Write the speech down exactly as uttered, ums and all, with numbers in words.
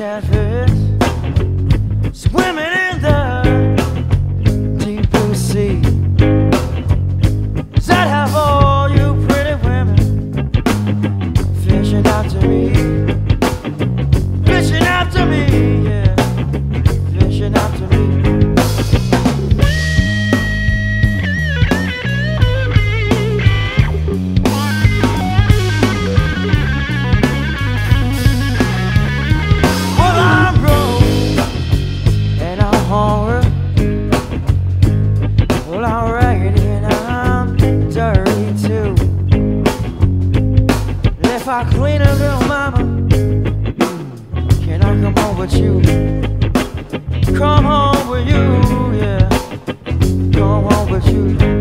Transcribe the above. catfish swimming in the deep blue sea. Does that have all you pretty women fishing out to me? Fishing out to me, yeah, fishing out to me. If I clean up, little mama, can I come home with you? Come home with you, yeah. Come home with you.